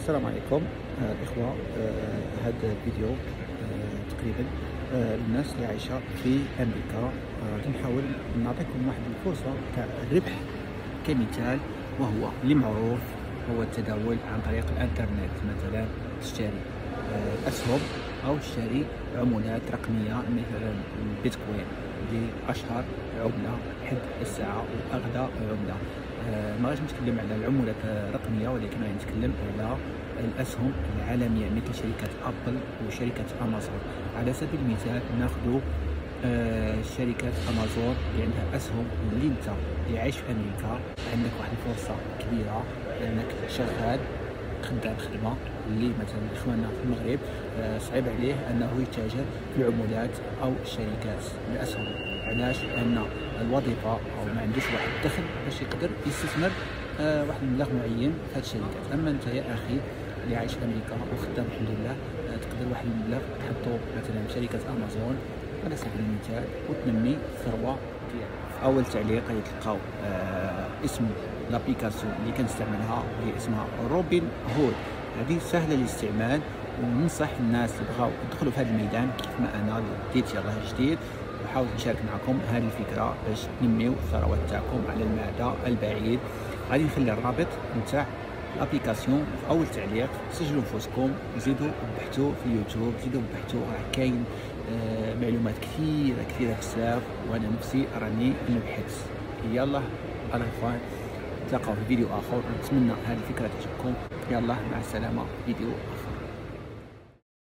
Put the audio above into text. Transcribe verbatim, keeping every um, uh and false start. السلام عليكم آه الإخوة. آه هذا الفيديو آه تقريبا آه للناس اللي عايشة في أمريكا. غنحاول آه نعطيكم واحد الفرصة تاع الربح كمثال، وهو اللي معروف هو التداول عن طريق الإنترنت. مثلا تشتري آه أسهم أو تشتري عملات رقمية مثلا البيتكوين اللي أشهر عملة حد الساعة وأغلى عملة. آه ما غاديش نتكلم على العملات الرقميه، ولكن غادي نتكلم على الاسهم العالميه مثل شركه ابل وشركه امازون. على سبيل المثال ناخذ آه شركه امازون اللي عندها اسهم، واللي انت اللي عايش في امريكا عندك واحد الفرصه كبيره انك شغال خدام خدمه اللي مثلا اخواننا في المغرب آه صعيب عليه انه يتاجر في العملات او الشركات الاسهم. علاش؟ لان الوظيفه او ما عندوش واحد الدخل باش يقدر يستثمر آه واحد المبلغ معين في هاد الشركات. اما انت يا اخي اللي عايش في امريكا وخدام الحمد لله آه تقدر واحد المبلغ تحطو مثلا في شركه امازون على سبيل المثال وتنمي الثروه ديالك. في اول تعليق غتلقاو آه اسم لابليكاسيون اللي كنستعملها اللي اسمها روبن هود. هذه سهله الاستعمال، وننصح الناس اللي بغاو يدخلوا في هذا الميدان كيف ما انا اللي بديت يلاه جديد، وحاول نشارك معكم هذه الفكره باش تنميو الثروات تاعكم على المدى البعيد. غادي نخلي الرابط نتاع الابليكاسيون في اول تعليق، سجلوا نفوسكم وزيدوا بحثوا في يوتيوب، زيدوا بحثوا، راه كاين آه معلومات كثيره كثيره بزاف، وانا نفسي راني نبحث. يلا على الفاين، نتلاقاو في فيديو اخر، نتمنى هذه الفكره تعجبكم. يلا مع السلامه، فيديو